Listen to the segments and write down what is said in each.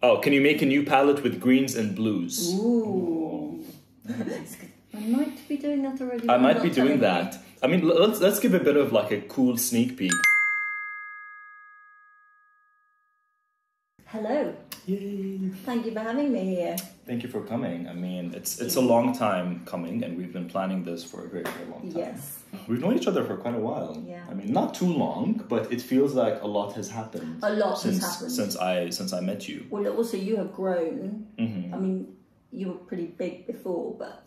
Oh, can you make a new palette with greens and blues? Ooh. That's good. I might be doing that already. I might be doing that. I mean, let's give a bit of like a cool sneak peek. Hello. Yay. Thank you for having me here. Thank you for coming. I mean, it's a long time coming, and we've been planning this for a very, very long time. Yes. We've known each other for quite a while. Yeah. I mean, not too long, but it feels like a lot has happened. A lot has happened. Since I met you. Well, also, you have grown. Mm-hmm. I mean, you were pretty big before, but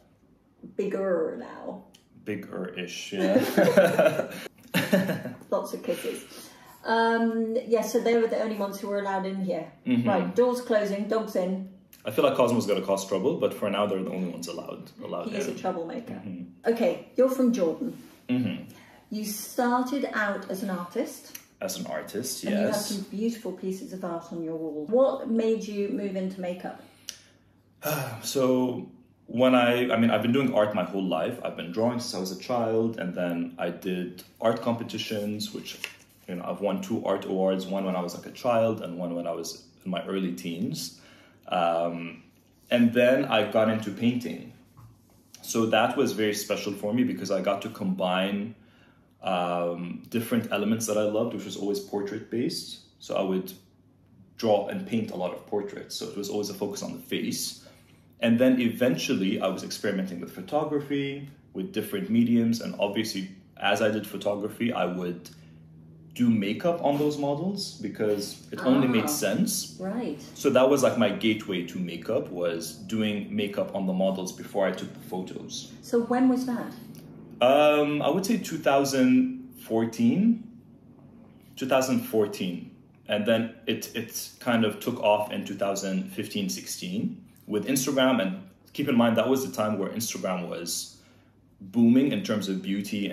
bigger now. Bigger-ish, yeah. Lots of kisses. Yeah, so they were the only ones who were allowed in here. Mm-hmm. Right, doors closing, dogs in. I feel like Cosmo's going to cause trouble, but for now they're the only ones allowed in. He's a troublemaker. Mm-hmm. Okay, you're from Jordan. Mm-hmm. You started out as an artist. As an artist, yes. And you have some beautiful pieces of art on your wall. What made you move into makeup? So... I've been doing art my whole life. I've been drawing since I was a child, and then I did art competitions, which, you know, I've won 2 art awards, one when I was like a child and one when I was in my early teens. And then I got into painting. So that was very special for me because I got to combine different elements that I loved, which was always portrait based. So I would draw and paint a lot of portraits. So it was always a focus on the face. And then eventually I was experimenting with photography, with different mediums. And obviously, as I did photography, I would do makeup on those models because it only made sense. Right. So that was like my gateway to makeup, was doing makeup on the models before I took the photos. So when was that? I would say 2014. 2014. And then it kind of took off in 2015, 16. With Instagram, and keep in mind that was the time where Instagram was booming in terms of beauty,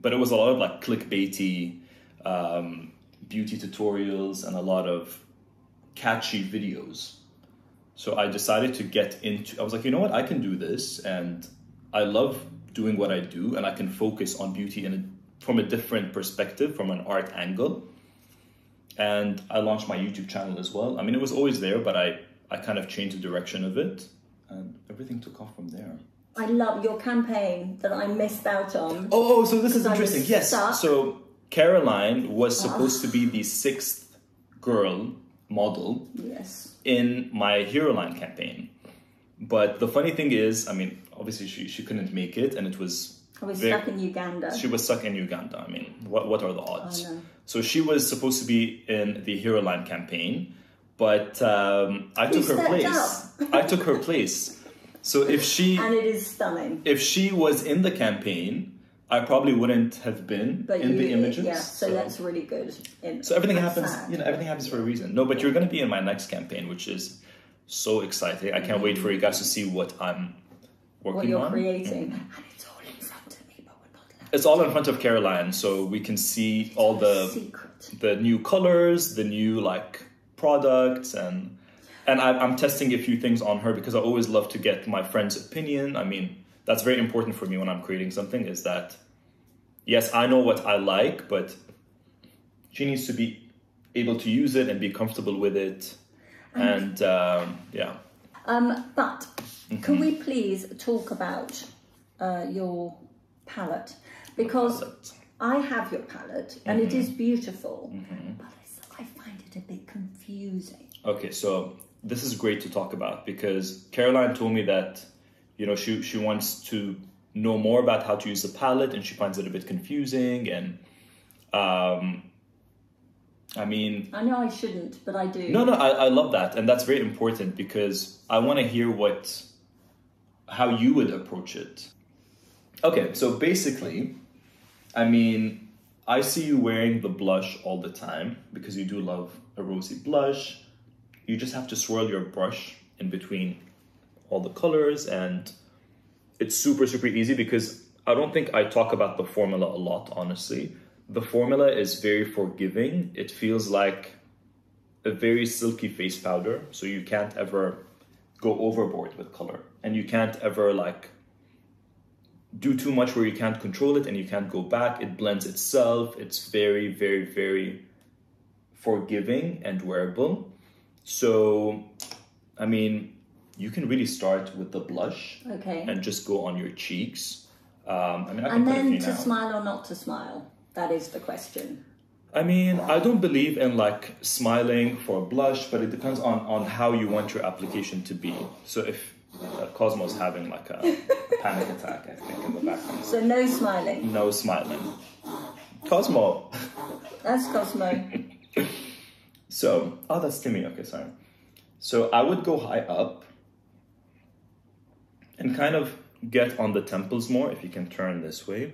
but it was a lot of like clickbaity beauty tutorials and a lot of catchy videos. So I decided to get into, I was like, you know what, I can do this, and I love doing what I do, and I can focus on beauty from a different perspective, from an art angle. And I launched my YouTube channel as well. I mean, it was always there, but I kind of changed the direction of it, and everything took off from there. I love your campaign that I missed out on. Oh, so this is interesting. Yes. Stuck. So Caroline was supposed to be the 6th girl model in my Hero Line campaign. But the funny thing is, I mean, obviously she couldn't make it, and it was... I was stuck in Uganda. She was stuck in Uganda. I mean, what are the odds? Oh, no. So she was supposed to be in the Hero Line campaign, but I took her place. I took her place. So if she... And it is stunning. If she was in the campaign, I probably wouldn't have been in the images. Yeah, so that's really good. So everything happens, you know, everything happens for a reason. No, but you're going to be in my next campaign, which is so exciting. I can't wait for you guys to see what I'm working on. What you're creating. Mm-hmm. And it's all in front of me, but we're not allowed. It's all in front of Caroline, so we can see all the new colors, the new, like... products, and I'm testing a few things on her because I always love to get my friend's opinion. I mean, that's very important for me when I'm creating something, is that, yes, I know what I like, but she needs to be able to use it and be comfortable with it. And yeah. But can we please talk about your palette? Because I have your palette, and it is beautiful. But I find it a bit confusing. Okay, so this is great to talk about because Caroline told me that, you know, she wants to know more about how to use the palette, and she finds it a bit confusing. And I mean, I know I shouldn't, but I do. No, I love that, and that's very important because I want to hear how you would approach it. Okay, so basically, I mean, I see you wearing the blush all the time because you do love a rosy blush. You just have to swirl your brush in between all the colors, and it's super, super easy because I don't think I talk about the formula a lot, honestly. The formula is very forgiving. It feels like a very silky face powder, so you can't ever go overboard with color, and you can't ever like do too much where you can't control it and you can't go back. It blends itself. It's very, very, very forgiving and wearable. So, I mean, you can really start with the blush, okay, and just go on your cheeks. I mean, I can put a few now. And then to smile or not to smile, that is the question. I mean, I don't believe in like smiling for blush, but it depends on how you want your application to be. So if Cosmo's having like a panic attack, I think, in the background. So no smiling. No smiling. Cosmo. That's Cosmo. So, oh, that's Timmy. Okay, sorry. So I would go high up and kind of get on the temples more, if you can turn this way.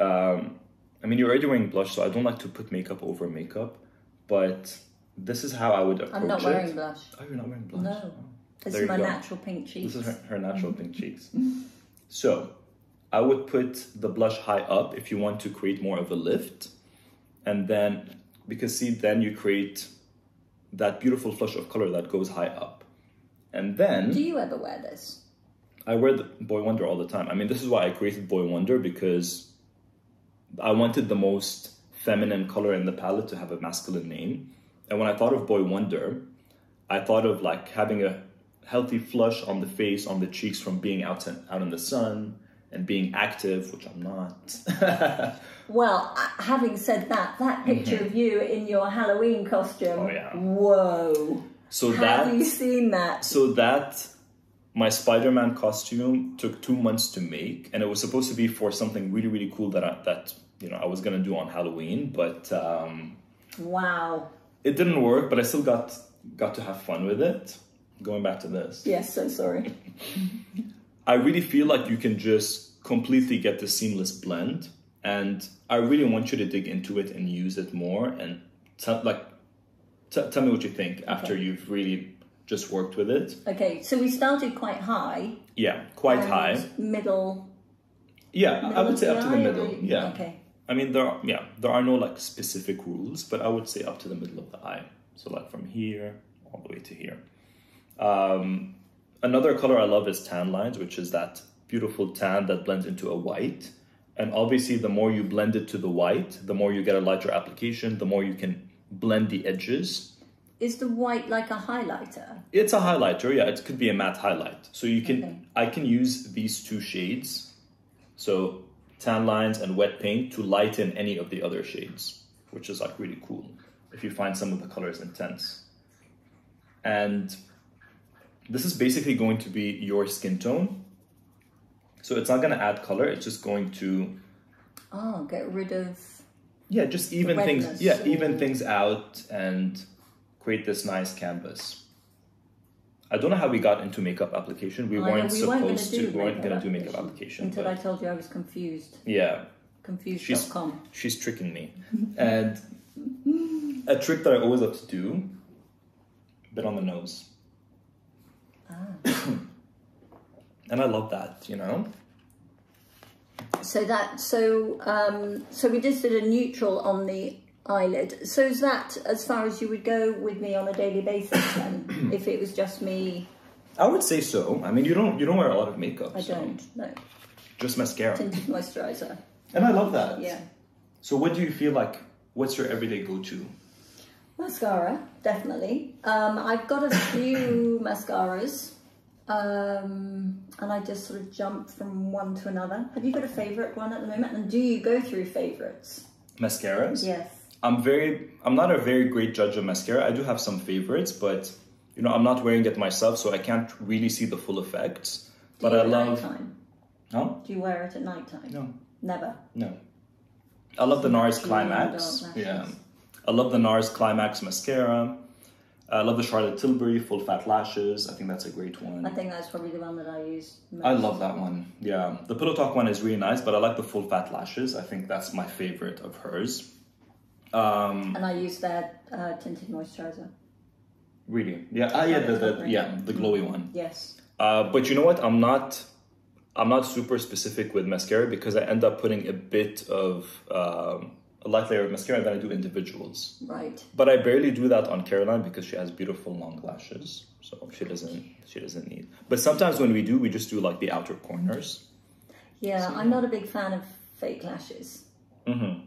I mean, you're already wearing blush, so I don't like to put makeup over makeup, but this is how I would approach it. I'm not wearing blush. Oh, you're not wearing blush? No. Oh. This is my natural pink cheeks. This is her natural pink cheeks. So I would put the blush high up if you want to create more of a lift. And then, because see, then you create that beautiful flush of color that goes high up. And then... Do you ever wear this? I wear the Boy Wonder all the time. I mean, this is why I created Boy Wonder, because I wanted the most feminine color in the palette to have a masculine name. And when I thought of Boy Wonder, I thought of like having a healthy flush on the face, on the cheeks from being out in the sun and being active, which I'm not. Well, having said that, that picture of you in your Halloween costume, oh, yeah. Whoa. So have you seen that? So that... My Spider-Man costume took 2 months to make, and it was supposed to be for something really, really cool that I was gonna do on Halloween, but wow, it didn't work. But I still got to have fun with it. Going back to this, yes, so sorry. I really feel like you can just completely get the seamless blend, and I really want you to dig into it and use it more, and tell me what you think after you've really just worked with it. Okay, so we started quite high. Yeah, quite high. Middle. Yeah, middle, I would say up to the middle. Or... Yeah. Okay. I mean, there are no like specific rules, but I would say up to the middle of the eye. So like from here all the way to here. Another color I love is tan lines, which is that beautiful tan that blends into a white. And obviously, the more you blend it to the white, the more you get a lighter application, the more you can blend the edges. Is the white like a highlighter? It's a highlighter, yeah. It could be a matte highlight. So you can, okay. I can use these two shades, so tan lines and wet paint, to lighten any of the other shades, which is like really cool if you find some of the colors intense. And this is basically going to be your skin tone. So it's not gonna add color, it's just going to... Oh, get rid of... Yeah, just even things, yeah, even things out and... create this nice canvas. I don't know how we got into makeup application. We weren't gonna do makeup application. Until I told you I was confused. Yeah. Confused.com. She's tricking me. And a trick that I always love to do, a bit on the nose. Ah. And I love that, you know? So that, so we just did a neutral on the eyelid. So is that as far as you would go with me on a daily basis then, if it was just me? I would say so. I mean, you don't wear a lot of makeup. I don't, no. Just mascara. Tinted moisturizer. And I love that. Yeah. So what do you feel like, what's your everyday go-to? Mascara, definitely. I've got a few mascaras. And I just sort of jump from one to another. Have you got a favourite one at the moment? And do you go through favourites? Mascaras? Yes. I'm not a very great judge of mascara. I do have some favorites, but you know, I'm not wearing it myself, so I can't really see the full effects. But I love... No? Do you wear it at nighttime? No. Never? No. I love the NARS Climax. Yeah. I love the NARS Climax mascara. I love the Charlotte Tilbury Full Fat Lashes. I think that's a great one. I think that's probably the one that I use most. I love that one. Yeah. The Pillow Talk one is really nice, but I like the Full Fat Lashes. I think that's my favorite of hers. And I use that tinted moisturizer. Really? Yeah. The glowy one. Yes. But you know what? I'm not super specific with mascara, because I end up putting a bit of a light layer of mascara than I do individuals. Right. But I barely do that on Caroline, because she has beautiful long lashes, so she doesn't need. But sometimes when we do, we just do like the outer corners. Yeah, so, I'm not a big fan of fake lashes. Mm-hmm.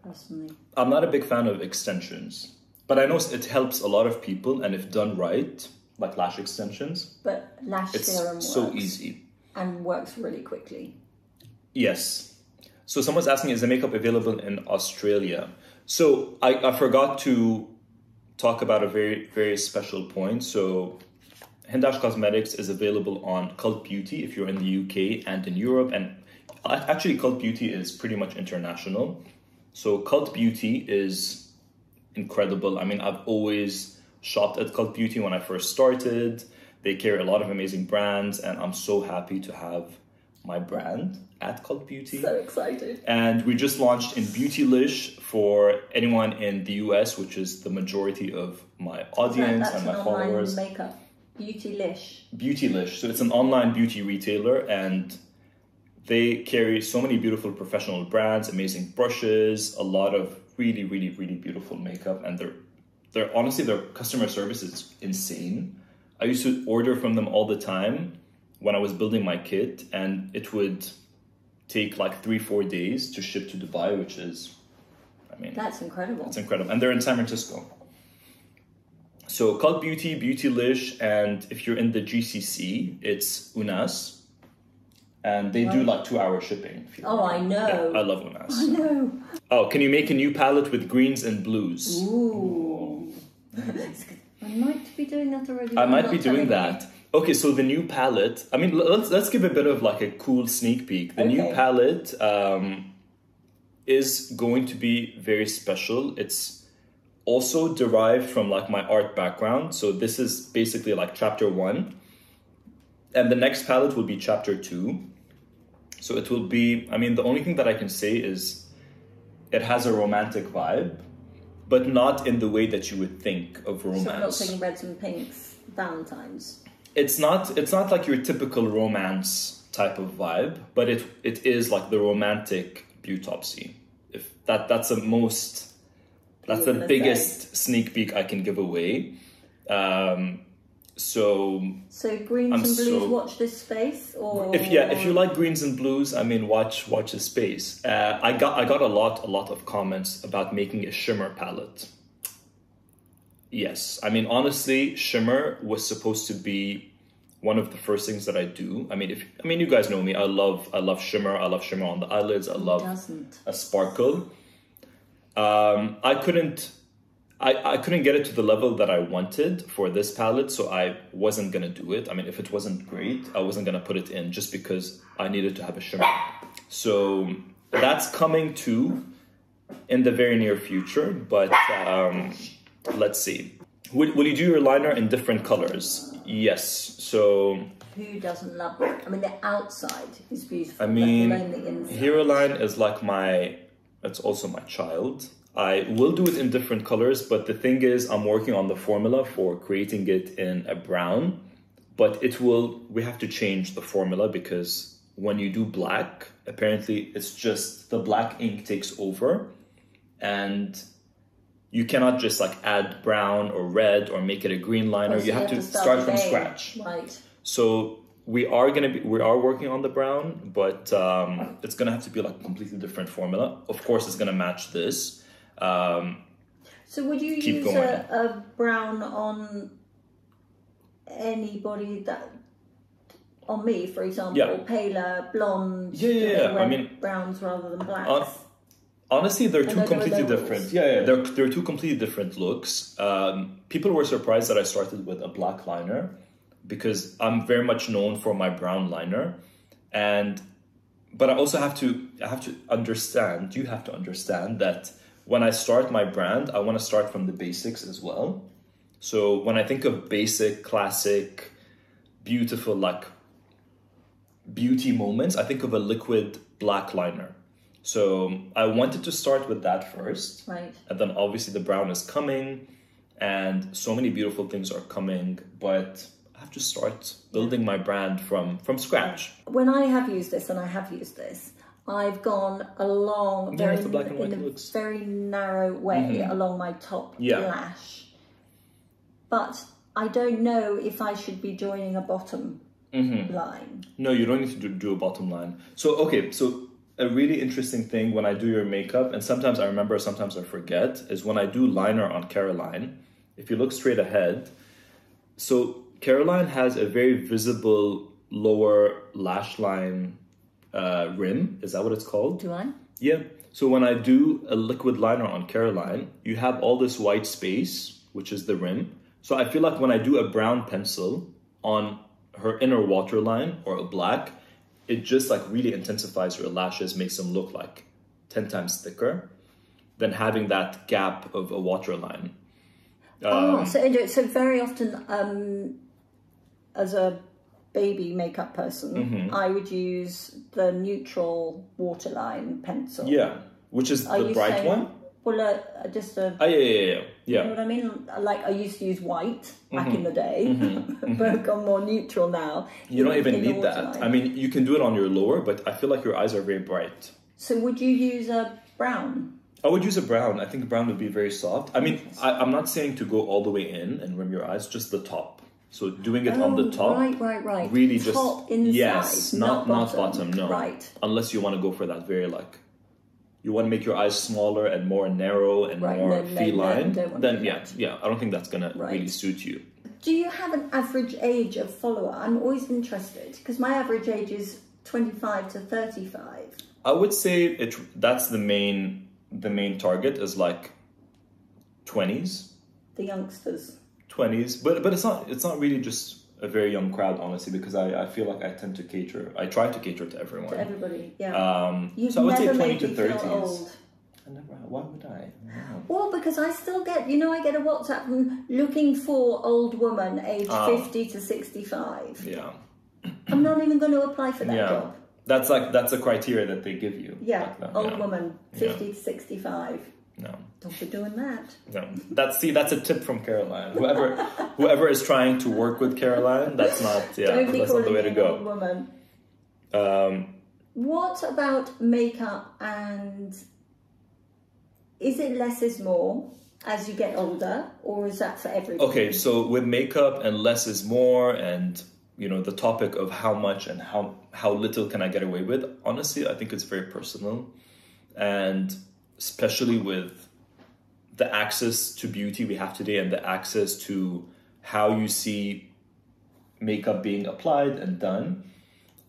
Personally. I'm not a big fan of extensions. But I know it helps a lot of people, and if done right, like lash extensions. But lash serum works. It's so easy. And works really quickly. Yes. So someone's asking, is the makeup available in Australia? So I forgot to talk about a very, very special point. So Hindash Cosmetics is available on Cult Beauty if you're in the UK and in Europe. And actually, Cult Beauty is pretty much international. So Cult Beauty is incredible. I mean, I've always shopped at Cult Beauty when I first started. They carry a lot of amazing brands, and I'm so happy to have my brand at Cult Beauty. So excited. And we just launched in Beautylish for anyone in the US, which is the majority of my audience and my followers. That's an online makeup. Beautylish. Beautylish. So it's an online beauty retailer, and they carry so many beautiful professional brands, amazing brushes, a lot of really, really, really beautiful makeup. And they're honestly, their customer service is insane. I used to order from them all the time when I was building my kit, and it would take like 3-4 days to ship to Dubai, which is, I mean... That's incredible. It's incredible. And they're in San Francisco. So Cult Beauty, Beautylish, and if you're in the GCC, it's Onas. And they do like 2-hour shipping. Oh, I know. Yeah, I love Onas. I know. Oh, can you make a new palette with greens and blues? Ooh. I might be doing that already. I might be doing that. Okay, so the new palette. I mean, let's give a bit of like a cool sneak peek. The new palette is going to be very special. It's also derived from like my art background. So this is basically like chapter 1. And the next palette will be chapter 2. So it will be, I mean, the only thing that I can say is it has a romantic vibe, but not in the way that you would think of romance. So I'm not saying reds and pinks, Valentine's. It's not like your typical romance type of vibe, but it is like the romantic Beautopsy. If that's the most, that's the biggest sneak peek I can give away. So greens and blues, watch this space, or if you like greens and blues, I mean, watch this space. I got a lot of comments about making a shimmer palette. Yes, I mean, honestly, shimmer was supposed to be one of the first things that I do. I mean, you guys know me. I love shimmer. I love shimmer on the eyelids. I love a sparkle. I couldn't get it to the level that I wanted for this palette, so I wasn't going to do it. I mean, if it wasn't great, I wasn't going to put it in just because I needed to have a shimmer. So that's coming too in the very near future, but let's see. Will you do your liner in different colors? Yes. So... Who doesn't love it? I mean, the outside is beautiful. I mean, Hero Line is like my... It's also my child. I will do it in different colors, but the thing is I'm working on the formula for creating it in a brown, but we have to change the formula because when you do black, apparently it's just the black ink takes over and you cannot just like add brown or red or make it a green liner. Well, so you have to start from scratch. Right. So we are working on the brown, but it's going to have to be like a completely different formula. Of course, it's going to match this. So would you use a brown on anybody that, on me, for example, paler, blonde, browns rather than blacks? Honestly, they're two completely different. Yeah, they're two completely different looks. People were surprised that I started with a black liner because I'm very much known for my brown liner, but I also have to understand. You have to understand that. When I start my brand, I want to start from the basics as well. So when I think of basic, classic, beautiful, like beauty moments, I think of a liquid black liner. So I wanted to start with that first. Right. And then obviously the brown is coming and so many beautiful things are coming, but I have to start building my brand from scratch. When I have used this, I've gone along very narrow way along my top lash. But I don't know if I should be joining a bottom line. No, you don't need to do a bottom line. So, okay, so a really interesting thing when I do your makeup, and sometimes I remember, sometimes I forget, is when I do liner on Caroline, if you look straight ahead, so Caroline has a very visible lower lash line rim. Is that what it's called? Do I? Yeah. So when I do a liquid liner on Caroline, you have all this white space, which is the rim. So I feel like when I do a brown pencil on her inner waterline or a black, it just like really intensifies her lashes, makes them look like 10 times thicker than having that gap of a waterline. So very often as a baby makeup person, I would use the neutral waterline pencil. Yeah, which is the bright one? Well, just a... Oh, yeah. You know what I mean? Like, I used to use white back in the day, but gone more neutral now. You don't even need that. I mean, you can do it on your lower, but I feel like your eyes are very bright. So would you use a brown? I would use a brown. I think brown would be very soft. I mean, I'm not saying to go all the way in and rim your eyes, just the top. So doing it on the top. Right. Really just... Top inside, yes, not bottom, no. Right. Unless you want to go for that very, like... You want to make your eyes smaller and more narrow and more feline. Then, yeah, I don't think that's going to really suit you. Do you have an average age of follower? I'm always interested, because my average age is 25 to 35. I would say that's the main... The main target is like 20s. The youngsters. 20s, but it's not really just a very young crowd, honestly, because I feel like I try to cater to everyone. To everybody, yeah. So I would say 20 to 30s. I never. Why would I? No. Well, because I still get, I get a WhatsApp from looking for old woman aged 50 to 65. Yeah. I'm not even going to apply for that job. That's a criteria that they give you. Yeah, like old woman, 50 to 65. No. Don't be doing that. No, that's a tip from Caroline. Whoever is trying to work with Caroline, that's not the way to go. Old woman. What about makeup, and is it less is more as you get older, or is that for everybody? Okay, so with makeup and less is more, and the topic of how much and how little can I get away with, honestly, I think it's very personal. And especially with the access to beauty we have today and the access to how you see makeup being applied and done.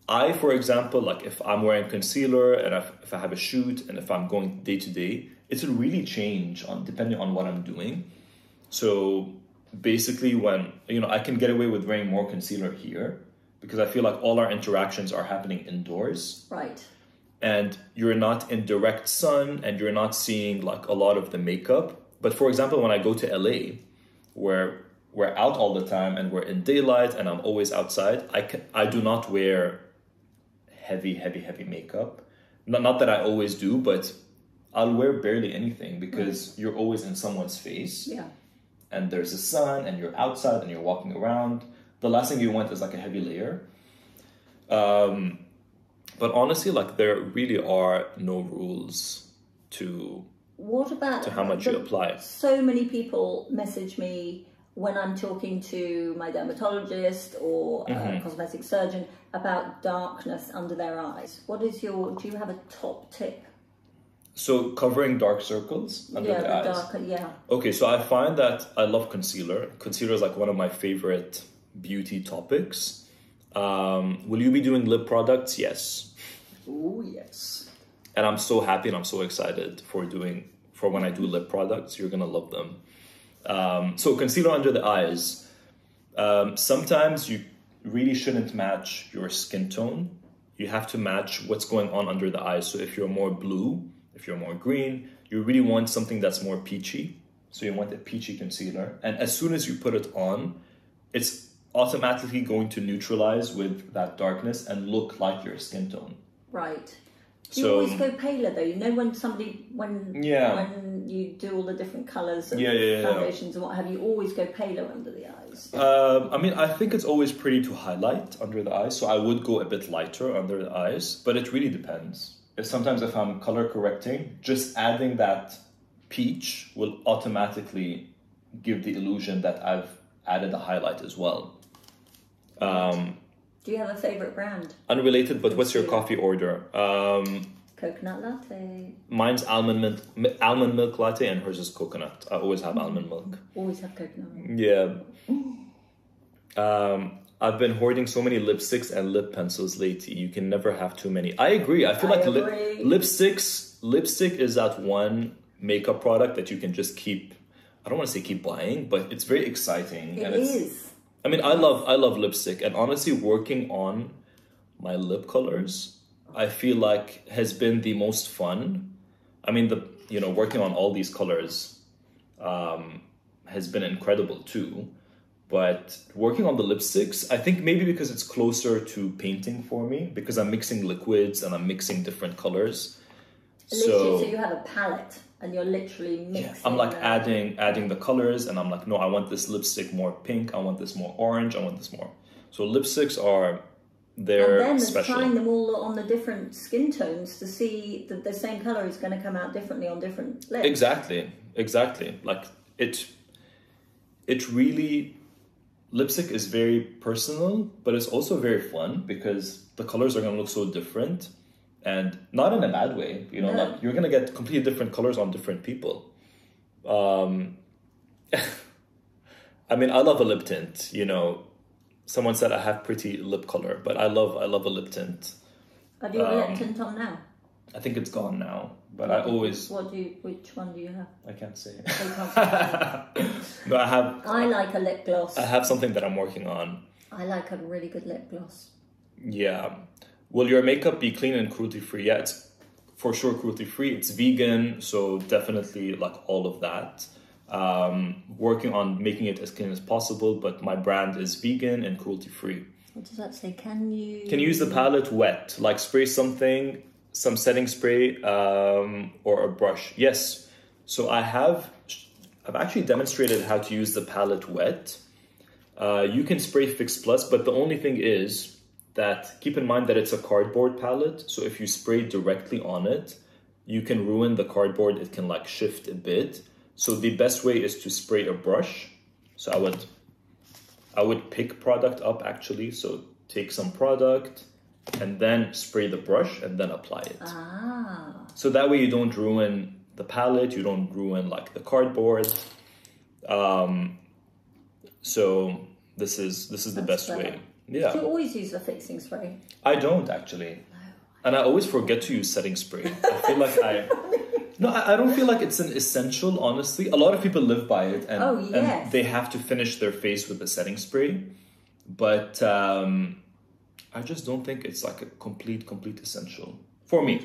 I, for example, like if I'm wearing concealer and if I have a shoot and if I'm going day to day, it'll really change depending on what I'm doing. So... Basically, when I can get away with wearing more concealer here because I feel like all our interactions are happening indoors, right? And you're not in direct sun and you're not seeing like a lot of the makeup. But for example, when I go to LA, where we're out all the time and we're in daylight and I'm always outside, I do not wear heavy makeup. Not that I always do, but I'll wear barely anything because you're always in someone's face. Yeah. And there's the sun, and you're outside, and you're walking around. The last thing you want is like a heavy layer. But honestly, like there really are no rules to how much you apply. So many people message me when I'm talking to my dermatologist or a cosmetic surgeon about darkness under their eyes. What is do you have a top tip? So covering dark circles under the eyes. Okay, so I find that I love concealer. Concealer is like one of my favorite beauty topics. Will you be doing lip products? Yes. Oh, yes. And I'm so happy and I'm so excited for when I do lip products. You're going to love them. So concealer under the eyes. Sometimes you really shouldn't match your skin tone. You have to match what's going on under the eyes. So if you're more blue... If you're more green, you really want something that's more peachy. So you want a peachy concealer. And as soon as you put it on, it's automatically going to neutralize with that darkness and look like your skin tone. Right. You always go paler though. When you do all the different colours and foundations and what have you, always go paler under the eyes. I think it's always pretty to highlight under the eyes. So I would go a bit lighter under the eyes, but it really depends. Sometimes if I'm color correcting, just adding that peach will automatically give the illusion that I've added a highlight as well. Do you have a favorite brand? Unrelated, but what's your coffee order? Coconut latte. Mine's almond milk latte, and hers is coconut. I always have almond milk. Always have coconut milk. Yeah. I've been hoarding so many lipsticks and lip pencils lately. You can never have too many. I agree. I feel like lipstick is that one makeup product that you can just keep. I don't want to say keep buying, but it's very exciting. It is. I mean, I love lipstick, and honestly, working on my lip colors, I feel like has been the most fun. I mean, working on all these colors has been incredible too. But working on the lipsticks, I think maybe because it's closer to painting for me, because I'm mixing liquids and I'm mixing different colors. So you have a palette and you're literally mixing. Yeah, I'm like adding the colors, and I'm like, no, I want this lipstick more pink. I want this more orange. I want this more. So lipsticks are special. And then trying them all on the different skin tones to see that the same color is going to come out differently on different lips. Exactly. Like it really. Lipstick is very personal, but it's also very fun because the colors are going to look so different, and not in a bad way. Like you're going to get completely different colors on different people. I mean, I love a lip tint. Someone said I have pretty lip color, but I love a lip tint. Have you got a lip tint on now? I think it's gone now, but I always... Which one do you have? I can't say. No, I like a lip gloss. I have something that I'm working on. I like a really good lip gloss. Yeah. Will your makeup be clean and cruelty-free? Yeah, it's for sure cruelty-free. It's vegan, so definitely like all of that. Working on making it as clean as possible, but my brand is vegan and cruelty-free. What does that say? Can you use the palette wet? Like spray something... Some setting spray or a brush. Yes. So I've actually demonstrated how to use the palette wet. You can spray Fix Plus, but the only thing is that keep in mind that it's a cardboard palette. So if you spray directly on it, you can ruin the cardboard. It can like shift a bit. So the best way is to spray a brush. So I would pick product up actually. So take some product, and then spray the brush and then apply it. So that way you don't ruin the palette, you don't ruin like the cardboard. So this is the best way. Yeah. Do you always use the fixing spray? I don't actually. No, and I always forget to use setting spray. I feel like I don't feel like it's an essential, honestly. A lot of people live by it and they have to finish their face with the setting spray. But I just don't think it's like a complete essential for me.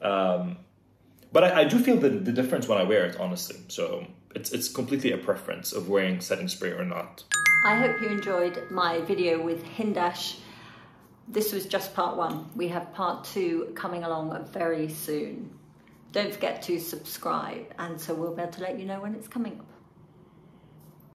But I do feel the difference when I wear it, honestly. So it's completely a preference of wearing setting spray or not. I hope you enjoyed my video with Hindash. This was just part one. We have part two coming along very soon. Don't forget to subscribe, and so we'll be able to let you know when it's coming up.